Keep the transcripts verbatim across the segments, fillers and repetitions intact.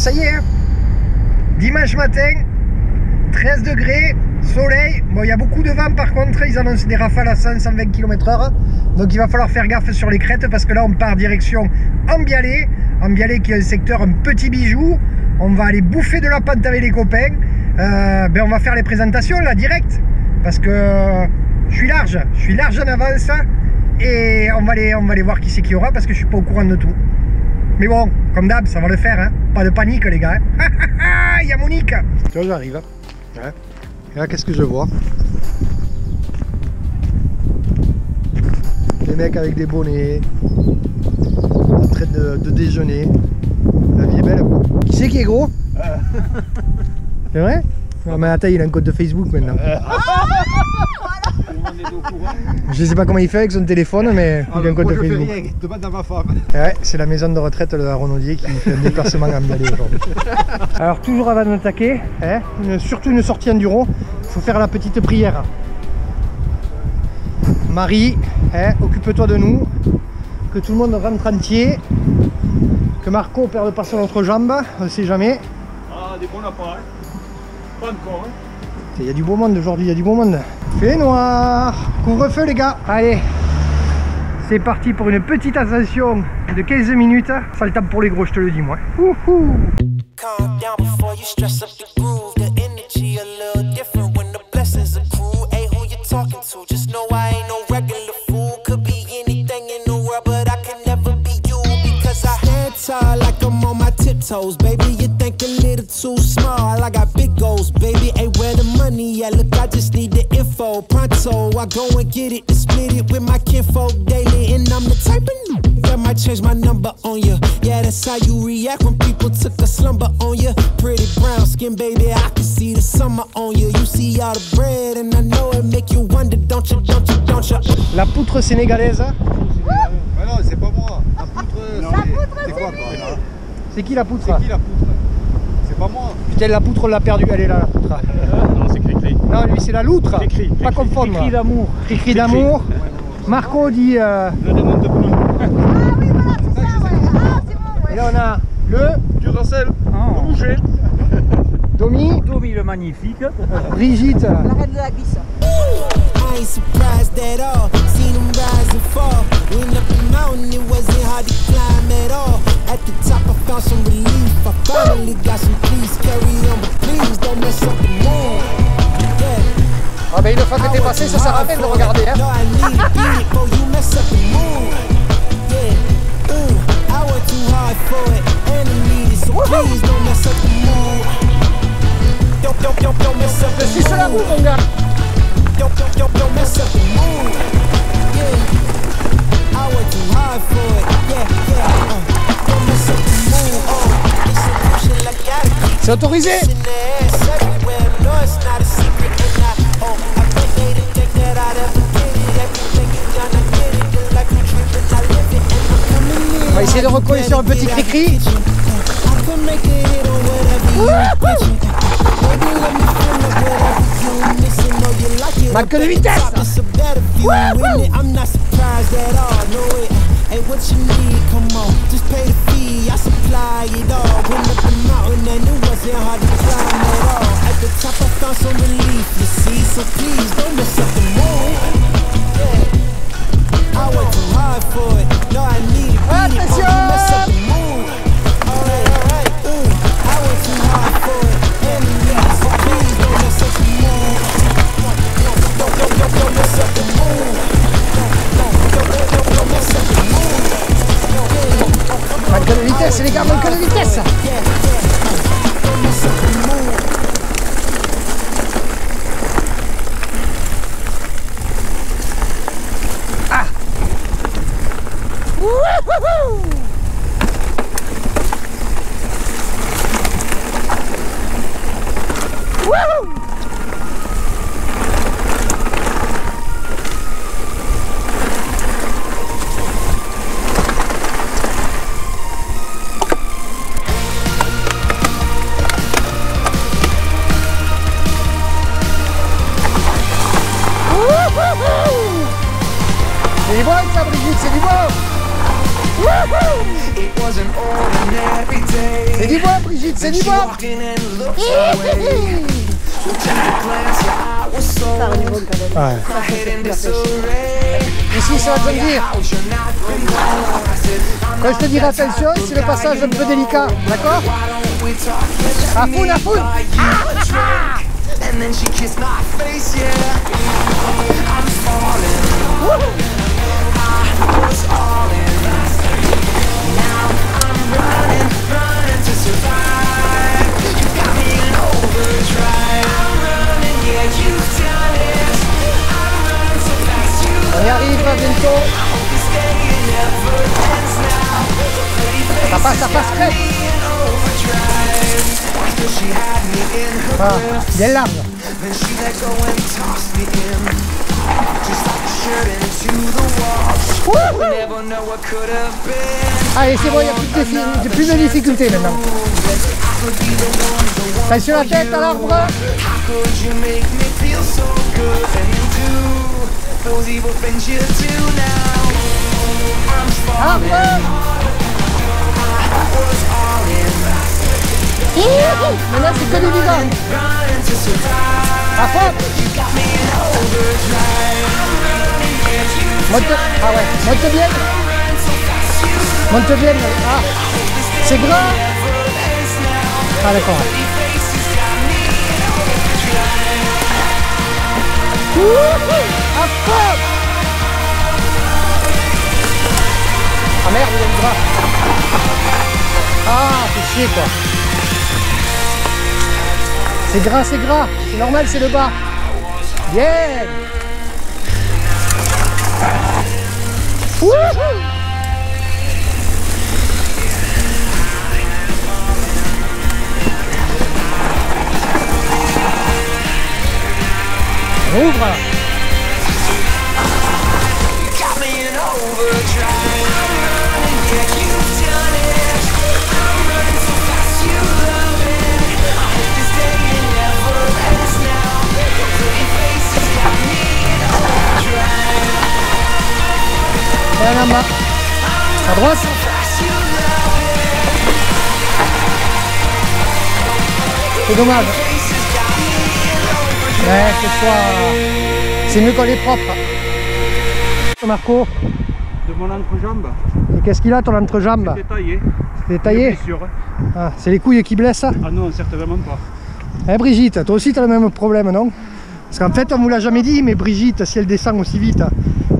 ça y est, hein. Dimanche matin, treize degrés, soleil. Bon, il y a beaucoup de vent par contre, ils annoncent des rafales à cent à cent vingt kilomètres heure. Donc il va falloir faire gaffe sur les crêtes parce que là on part direction Ambialet. Ambialet qui est un secteur, un petit bijou. On va aller bouffer de la pâte avec les copains. Euh, ben, on va faire les présentations là, direct. Parce que je suis large, je suis large en avance. Et on va aller, on va aller voir qui c'est qu'il y aura parce que je suis pas au courant de tout. Mais bon, comme d'hab, ça va le faire, hein. Pas de panique, les gars. Ah ah ah, il y a Monique. Tu vois, j'arrive. Hein. Et là, qu'est-ce que je vois? Les mecs avec des bonnets, en train de, de déjeuner. La vie est belle. Qui c'est qui est gros? euh. C'est vrai? Non, mais attends, il a un code de Facebook maintenant. Euh. Je sais pas comment il fait avec son téléphone, mais ah il a un code de Facebook. Demande à ma femme. Ouais, c'est la maison de retraite de la Renaudier qui fait un déplacement à Ambialet aujourd'hui. Alors, toujours avant d'attaquer, hein, surtout une sortie enduro, il faut faire la petite prière. Marie, hein, occupe-toi de nous, que tout le monde rentre entier, que Marco ne perde pas son autre jambe, on ne sait jamais. Ah, des bons lapins, pas encore. Hein. Il y a du beau monde aujourd'hui, il y a du beau monde. Fait noir, couvre-feu les gars. Allez, c'est parti pour une petite ascension de quinze minutes. Ça le tape pour les gros, je te le dis moi. Wouhou. Baby, you think a little too small. I got big goals, baby, ain't where the money at. Look, I just need the info, pronto. I go and get it and split it with my kinfolk daily. And I'm the type of that might change my number on you. Yeah, that's how you react when people took a slumber on you. Pretty brown skin, baby, I can see the summer on you. You see all the bread and I know it make you wonder. Don't you, don't you, don't you. La poutre sénégalaise. Ah non, c'est pas moi. La poutre, c'est quoi quoi? C'est qui la poutre? C'est qui la poutre? C'est pas moi. Putain, la poutre on l'a perdue, elle est là la poutre. Euh, non, c'est Cricri. Non, lui c'est la loutre. Cricri. Pas confondre. Cricri d'amour. Cricri d'amour. Marco dit. Euh... Le demande de boulot. Ah oui, voilà, c'est ça, ça, ouais. Ah, c'est bon, ouais. Et là on a le. Du Russell. Oh. Le Rouget. Domi. Domi le magnifique. Brigitte. La reine de la glisse. I ain't surprised at all. Seen them rise and fall. Went up the mountain, it wasn't hard to climb at all. At the top, I found some relief. I finally got some peace. Carry on, but please don't mess up the moon. Ah ben une fois que t'es passé, ça sert à peine de regarder, hein. Je suis sur la roue, mon gars. Don't, don't, don't, don't mess up the mood. Yeah, I work too hard for it. Yeah, yeah, uh, don't mess up the mood. Oh, it's a pushing like I keep. C'est autorisé. No, it's not a secret. And I, oh, I bet they didn't think that I'd ever get it. Everything you've done, I get it. You're like you tripping, I live it. And I'm coming in. On va essayer de recoller sur un petit cri-cri. I can make it hit on whatever you pitching. Maybe let me feel it whatever. Manque de vitesse. Attention. Manque de vitesse les gars, manque de vitesse. Ah. Wouhouhou. Wouhou. C'est bon ça Brigitte, c'est du bon. Woohoo! It was an ordinary day. C'est l'ivoire, Brigitte, c'est l'ivoire. Ici, c'est un peu de dire. Quand je te dis attention, c'est le passage un peu délicat, d'accord? À foule, à foule. On y arrive à bientôt. Ça passe, ça passe crête. Ah, il y a une larme. Allez, c'est bon, il n'y a plus de, défi, de, plus de difficultés maintenant. Attention la tête à l'arbre. Arbre. Maintenant c'est que du vivant. À fond. Monte, ah ouais, monte bien. Monte bien, ah. C'est grand. Ah d'accord. Wouhou! À fond! Ah merde, il y a une grappe. Ah, c'est chier quoi. C'est gras, c'est gras. C'est normal, c'est le bas. Yeah! Wouhou! Ouvre. Voilà, là, à droite. C'est dommage. Ouais, que ce soit... C'est mieux quand il est propre. Marco. De mon entrejambe. Et qu'est-ce qu'il a ton entrejambe? C'est taillé. C'est taillé. Ah, c'est les couilles qui blessent ça? Ah non, certainement pas. Eh Brigitte, toi aussi tu as le même problème, non? Parce qu'en fait, on ne vous l'a jamais dit, mais Brigitte, si elle descend aussi vite,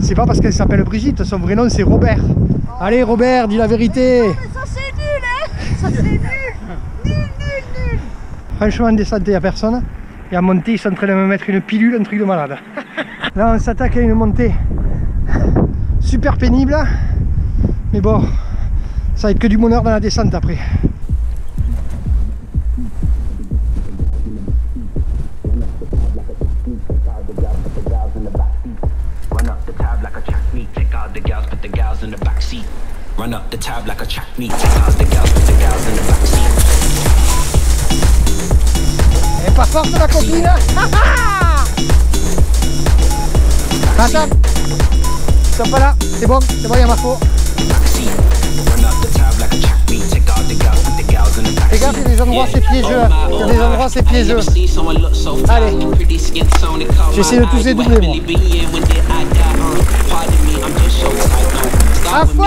c'est pas parce qu'elle s'appelle Brigitte, son vrai nom c'est Robert. Oh. Allez Robert, dis la vérité. Mais non, mais ça c'est nul, hein. Ça c'est nul. Nul, nul, nul. Franchement, en descente, il n'y a personne. Et à monter, ils sont en train de me mettre une pilule, un truc de malade. Là, on s'attaque à une montée super pénible. Mais bon, ça va être que du bonheur dans la descente après. Et pas forte la copine. Attends. Ils sont pas là. C'est bon, c'est bon, il y a Marco. Les gars, il y a des endroits c'est piégeux. Il y a des endroits c'est piégeux. Allez. J'essaie de tous les doubler moi. À fond.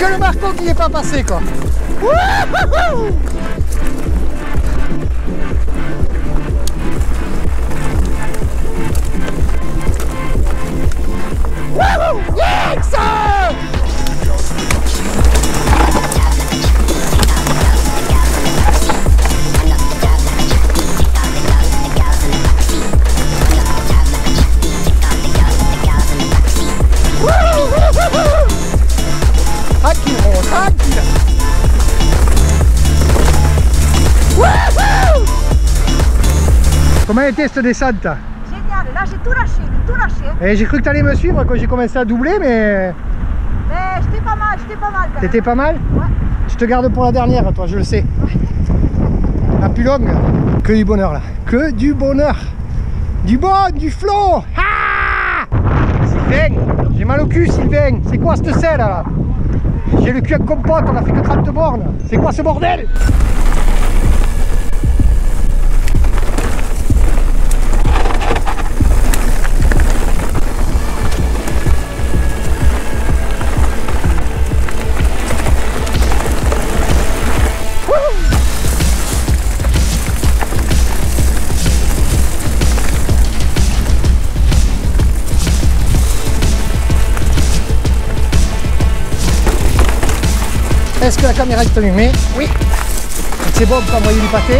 que le Marco qui n'est pas passé quoi. Wouhouhou! Wouhou! Yes! Comment était cette descente? Génial, là j'ai tout lâché, tout lâché. J'ai cru que tu allais me suivre quand j'ai commencé à doubler, mais... Mais j'étais pas mal, j'étais pas mal. T'étais pas mal? Ouais. Je te garde pour la dernière, toi, je le sais. La plus longue. Que du bonheur, là. Que du bonheur. Du bon, du flot. Ah Sylvain, j'ai mal au cul, Sylvain. C'est quoi cette selle, là? J'ai le cul à compote, on a fait que trente bornes. C'est quoi ce bordel? Est-ce que la caméra est allumée? Oui. C'est bon pour envoyer du pâté.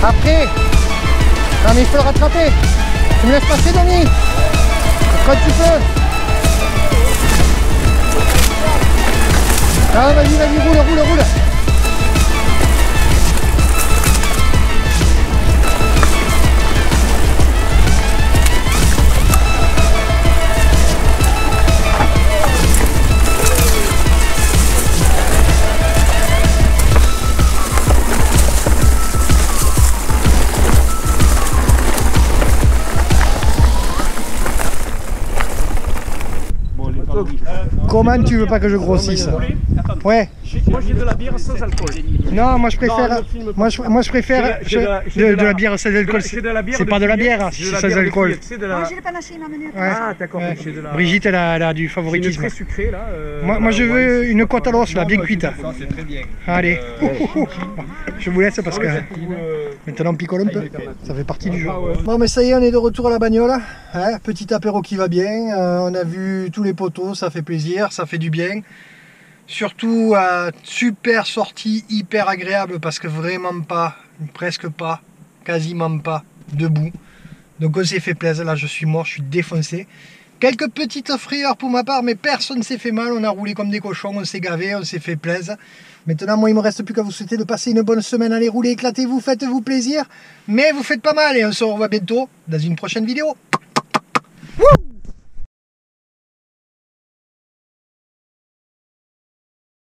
Après, non mais il faut le rattraper. Tu me laisses passer, Domi. Quand tu peux. Ah, vas-y, vas-y, roule, roule, roule. Comment tu veux pas que je grossisse? Ouais. Moi j'ai de la bière sans alcool. Non, moi je préfère. Moi je, moi, je préfère. Je, de, de la bière sans alcool. C'est pas de la bière, c'est sans alcool. Moi j'ai le panaché, il m'a mené. Ah d'accord. Brigitte, elle a, elle a du favoritisme. Très sucré là. Moi, moi je veux une côte à l'os là, bien cuite. C'est très bien. Allez. Je vous laisse parce que maintenant on picole un peu. Ça fait partie du jeu. Bon, mais ça y est, on est de retour à la bagnole. Hein, petit apéro qui va bien. Euh, on a vu tous les poteaux, ça fait plaisir, ça fait du bien. Surtout, euh, super sortie, hyper agréable parce que vraiment pas, presque pas, quasiment pas, debout. Donc on s'est fait plaisir, là je suis mort, je suis défoncé. Quelques petites frayeurs pour ma part, mais personne ne s'est fait mal, on a roulé comme des cochons, on s'est gavé, on s'est fait plaisir. Maintenant, moi il me reste plus qu'à vous souhaiter de passer une bonne semaine, allez rouler, éclatez-vous, faites-vous plaisir, mais vous faites pas mal et on se revoit bientôt dans une prochaine vidéo.